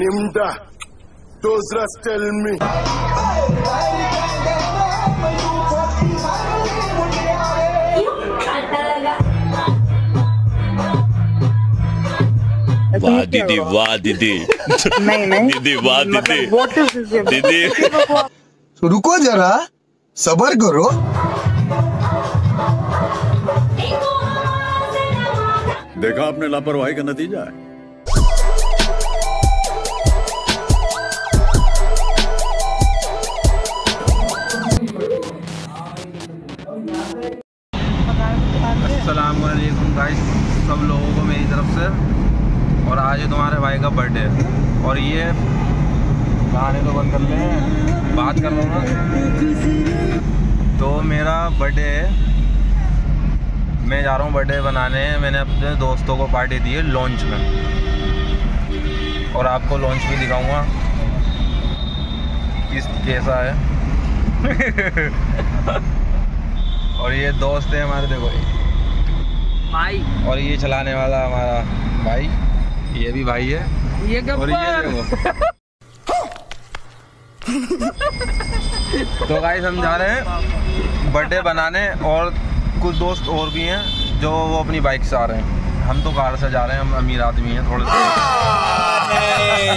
Nimda, those rats tell me. वाह दीदी, वाह दीदी, नहीं दीदी, वाह दीदी, दीदी रुको जरा, सबर करो। देखा आपने लापरवाही का नतीजा है। अस्सलामुअलैकुम गाइस, सब लोगों को मेरी तरफ से। और आज तुम्हारे भाई का बर्थडे है और ये गाने तो बंद कर ले, बात कर लो ना। तो मेरा बर्थडे है, मैं जा रहा हूँ बर्थडे बनाने। मैंने अपने दोस्तों को पार्टी दी है लॉन्च में, और आपको लॉन्च भी दिखाऊंगा किस कैसा है। और ये दोस्त है हमारे, देखो भाई, और ये चलाने वाला हमारा भाई, ये भी भाई है ये, और ये देखो। तो गाइस हम जा रहे हैं बर्थडे बनाने, और कुछ दोस्त और भी हैं जो वो अपनी बाइक से आ रहे हैं, हम तो कार से जा रहे हैं, हम अमीर आदमी हैं थोड़े से।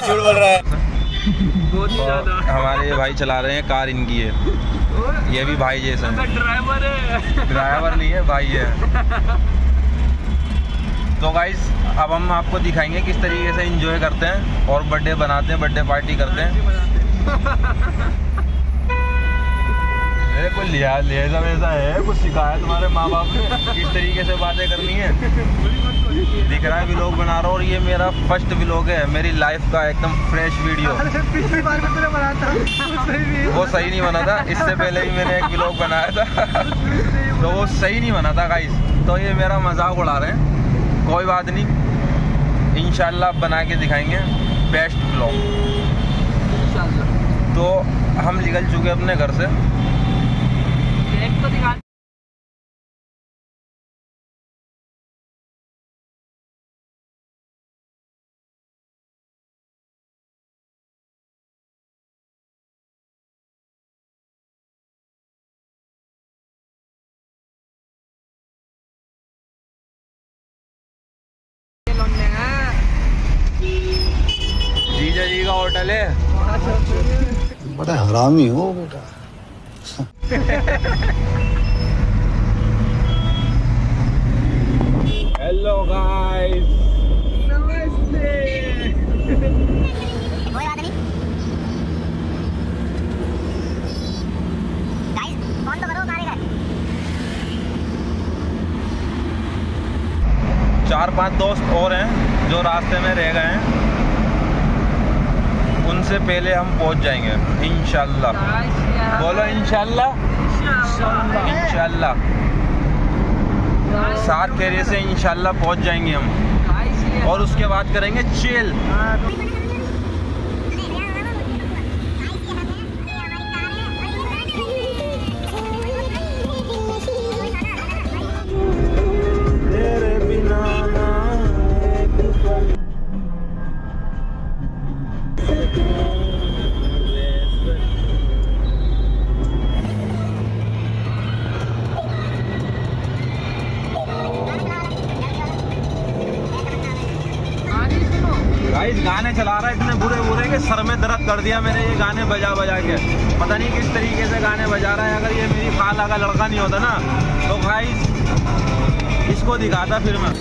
झूठ बोल रहा है। तो हमारे भाई चला रहे हैं, कार इनकी है, ये भी भाई जैसा है। ड्राइवर है, ड्राइवर नहीं है, भाई है। तो गाइस अब हम आपको दिखाएंगे किस तरीके से एंजॉय करते हैं और बर्थडे बनाते हैं, बर्थडे पार्टी करते हैं। कोई लिहाजा वैसा है, कुछ सिखाया तुम्हारे माँ बाप ने किस तरीके से बातें करनी है? दिख रहा है व्लॉग बना रहा हूँ, और ये मेरा फर्स्ट व्लॉग है मेरी लाइफ का, एकदम फ्रेश वीडियो। पिछली बार भी मैंने बनाया था, वो सही नहीं बना था। इससे पहले भी मैंने एक व्लॉग बनाया था तो वो सही नहीं बना था गाइस। तो ये मेरा मजाक उड़ा रहे हैं, कोई बात नहीं, इंशाल्लाह बना के दिखाएंगे बेस्ट व्लॉग। तो हम निकल चुके अपने घर से, तो दिखा जीजा जी का होटल है। बड़ा हरामी हो बेटा। हेलो गाइस, नमस्ते। कोई बात नहीं गाइस, फोन तो करो मारेगा। 4-5 दोस्त और हैं जो रास्ते में रह गए हैं, उनसे पहले हम पहुंच जाएंगे इंशाल्लाह। बोलो इंशाल्लाह, इंशाल्लाह साथ खेरे से इंशाल्लाह पहुंच जाएंगे हम, और उसके बाद करेंगे चिल। गाने चला रहा है इतने बुरे बुरे के सर में दर्द कर दिया मैंने, ये गाने बजा बजा के। पता नहीं किस तरीके से गाने बजा रहा है, अगर ये मेरी खाला का लड़का नहीं होता ना तो भाई इसको दिखाता फिर मैं।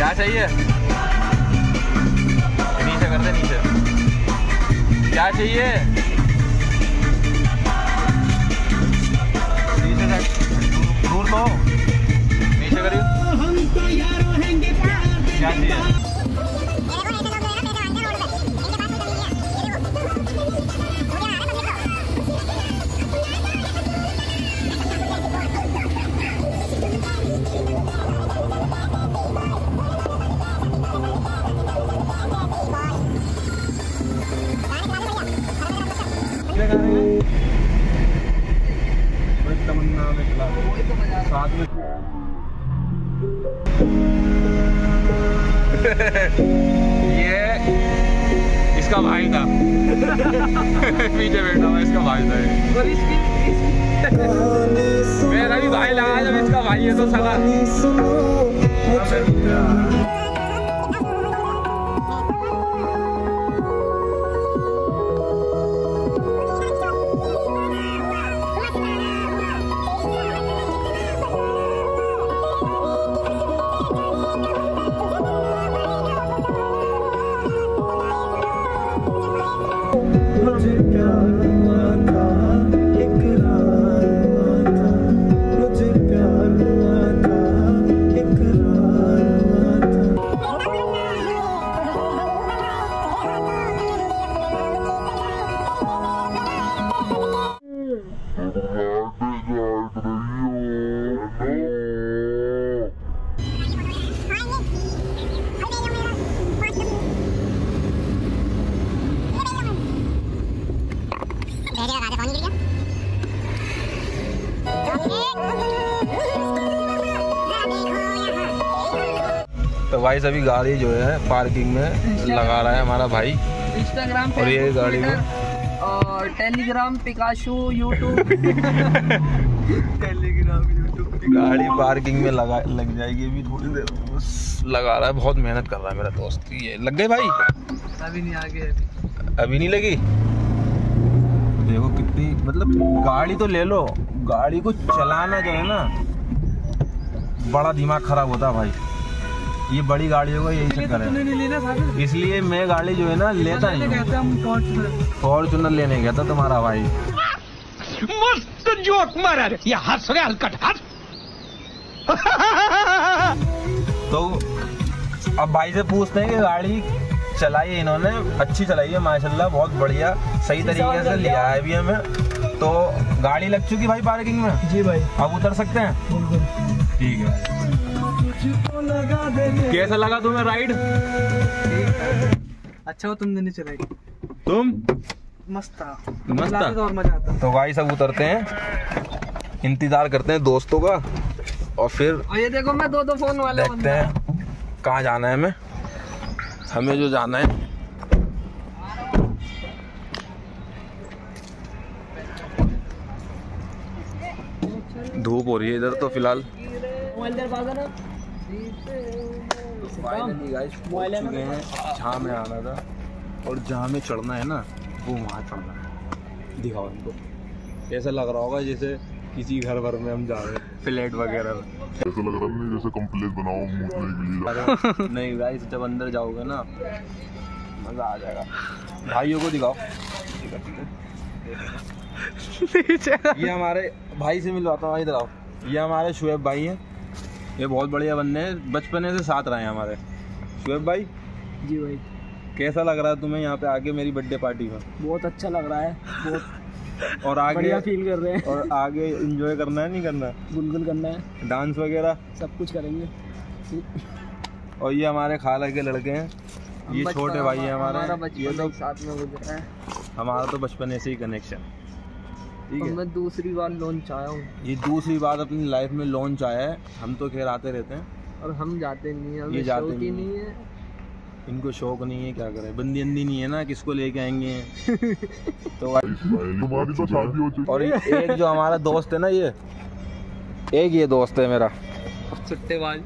क्या चाहिए? नीचे कर दे, नीचे। क्या चाहिए? नीचे कर। दूर तो जगह बस तमन्ना में चला साथ में ये इसका भाई था पीछे बैठा हुआ इसका भाई था मेरा भी भाई लगा जब इसका भाई है तो सगा तो भाई सभी गाड़ी जो है पार्किंग में लगा रहा है हमारा भाई इंस्टाग्राम और ये गाड़ी में और टेलीग्राम पिकाशू यूट्यूब गाड़ी पार्किंग में लग जाएगी अभी थोड़ी देर बस लगा रहा है। बहुत मेहनत कर रहा है मेरा दोस्त। ये लग गए भाई अभी नहीं आगे अभी नहीं लगी। देखो कितनी मतलब गाड़ी तो ले लो गाड़ी को चलाना जो है ना बड़ा दिमाग खराब होता है भाई। ये बड़ी गाड़ियों का यही चक्कर है इसलिए मैं गाड़ी जो है ना लेता नहीं। फॉर्चुनर लेने गया था तुम्हारा भाई। मस्त जोक मारा रे ये हंस रहा हल्का तो अब भाई से पूछते हैं कि गाड़ी चलाई इन्होंने अच्छी चलाई है माशाल्लाह बहुत बढ़िया सही तरीके से लिया है अभी हमें। तो गाड़ी लग चुकी भाई पार्किंग में। जी भाई अब उतर सकते हैं ठीक है। कैसा लगा तुम्हें राइड? अच्छा हो तुम नहीं चलाए तुम मस्त मस्त और मजा आता। तो भाई सब उतरते हैं इंतजार करते हैं दोस्तों का और फिर और ये देखो मैं दो फोन वाले देखते हैं कहाँ जाना है हमें जो जाना है। धूप हो रही है इधर तो फिलहाल। जहाँ में आना था और जहाँ में चढ़ना है ना वो वहाँ चढ़ना है। दिखाओ इनको ऐसा लग रहा होगा जैसे किसी घर भर में हम जा रहे हैं फ्लैट वगैरह में। ऐसा लग रहा है जैसे कंप्लीट बनाओ मूवी के लिए। नहीं गाइस जब अंदर जाओगे ना मज़ा आ जाएगा। भाइयों को दिखाओ ये हमारे भाई से मिलवाता हूँ इधर आओ। ये हमारे शुएब भाई हैं ये बहुत बढ़िया बंदे हैं बचपने से साथ रहे हैं हमारे। शुएब भाई जी भाई कैसा लग रहा है तुम्हें यहाँ पे आके मेरी बर्थडे पार्टी में? बहुत अच्छा लग रहा है बहुत और आगे बढ़िया फील कर रहे हैं और आगे एंजॉय करना है नहीं करना गुलगुल करना है डांस वगैरह सब कुछ करेंगे। और ये हमारे खाला के लड़के हैं ये छोटे भाई हैं हमारे ये सब साथ में गुजरा है हमारा तो बचपने से ही कनेक्शन ठीक है। मैं दूसरी बार लॉन्च आया हूँ ये दूसरी बार अपनी लाइफ में लॉन्च आया है। हम तो खैर आते रहते हैं और हम जाते नहीं है ये जाते नहीं है इनको शौक नहीं है क्या करें बंदी अंदी नहीं है ना किसको लेके आएंगे तो तुम्हारी तो शादी हो चुकी। और एक जो हमारा दोस्त है ना ये एक ये दोस्त है मेरा सट्टेबाज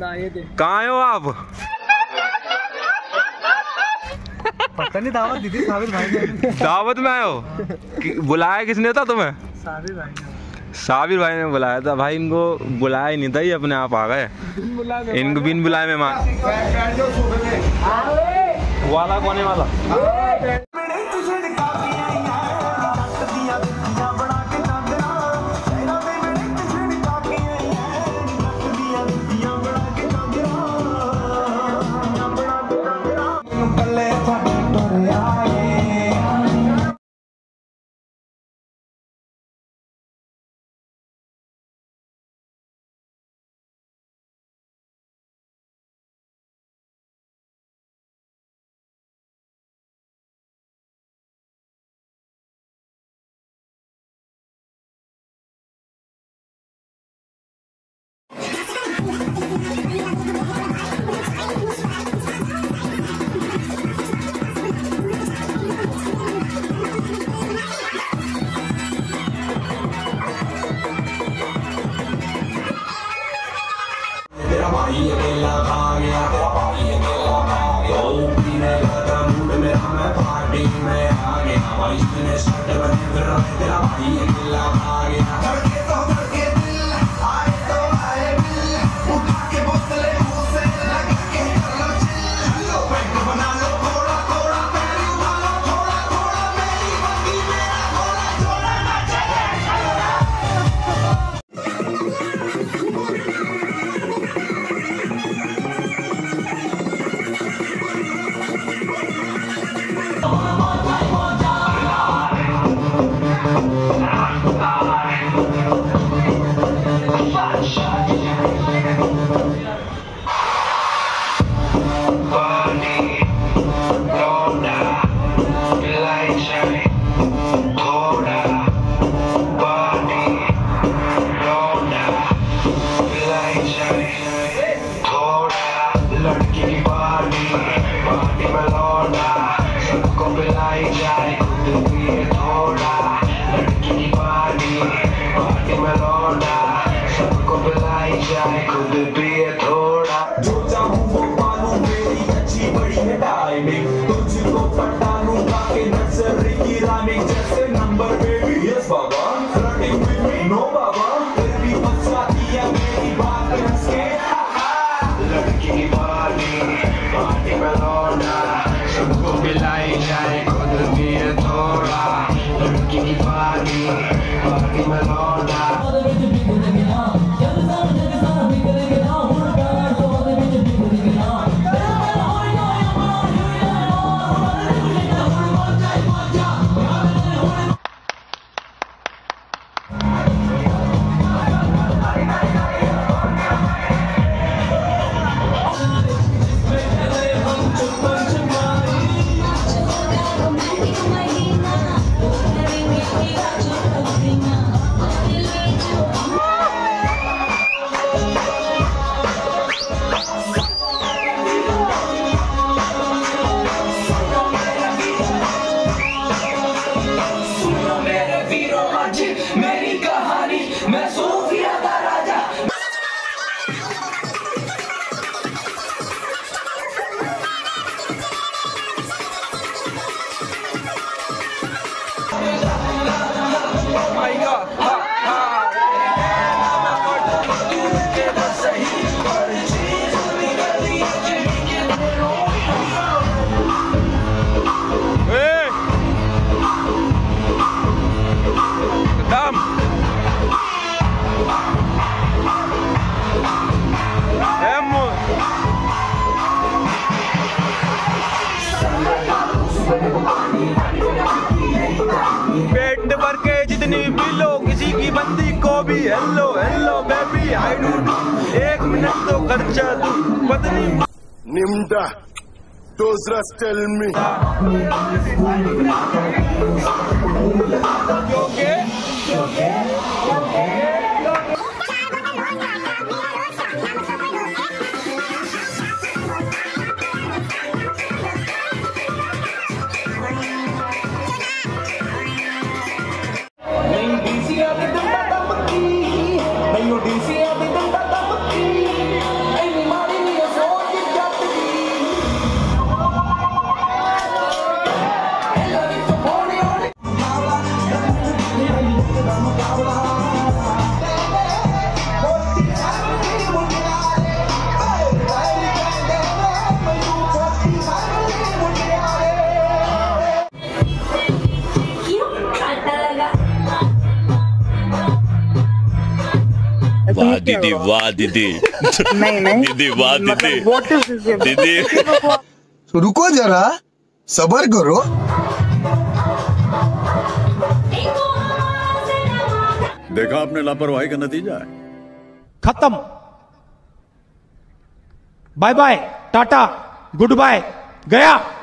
ना ये कहाँ हो आप पता नहीं दावत दी थी साबिर भाई ने। दावत में आए हो बुलाया किसने था तुम्हें? साबिर भाई ने बुलाया था भाई। इनको बुलाया ही नहीं था ये अपने आप आ गए इनको बिन बुलाए में मार वाला कोने वाला। Nimda, those rats tell me. You okay? You okay? You okay? वाह दीदी, वाह दीदी, नहीं दीदी, वाह दीदी, दीदी रुको जरा, सब्र करो। देखा आपने लापरवाही का नतीजा है। खत्म, bye bye, tata, good bye, गया।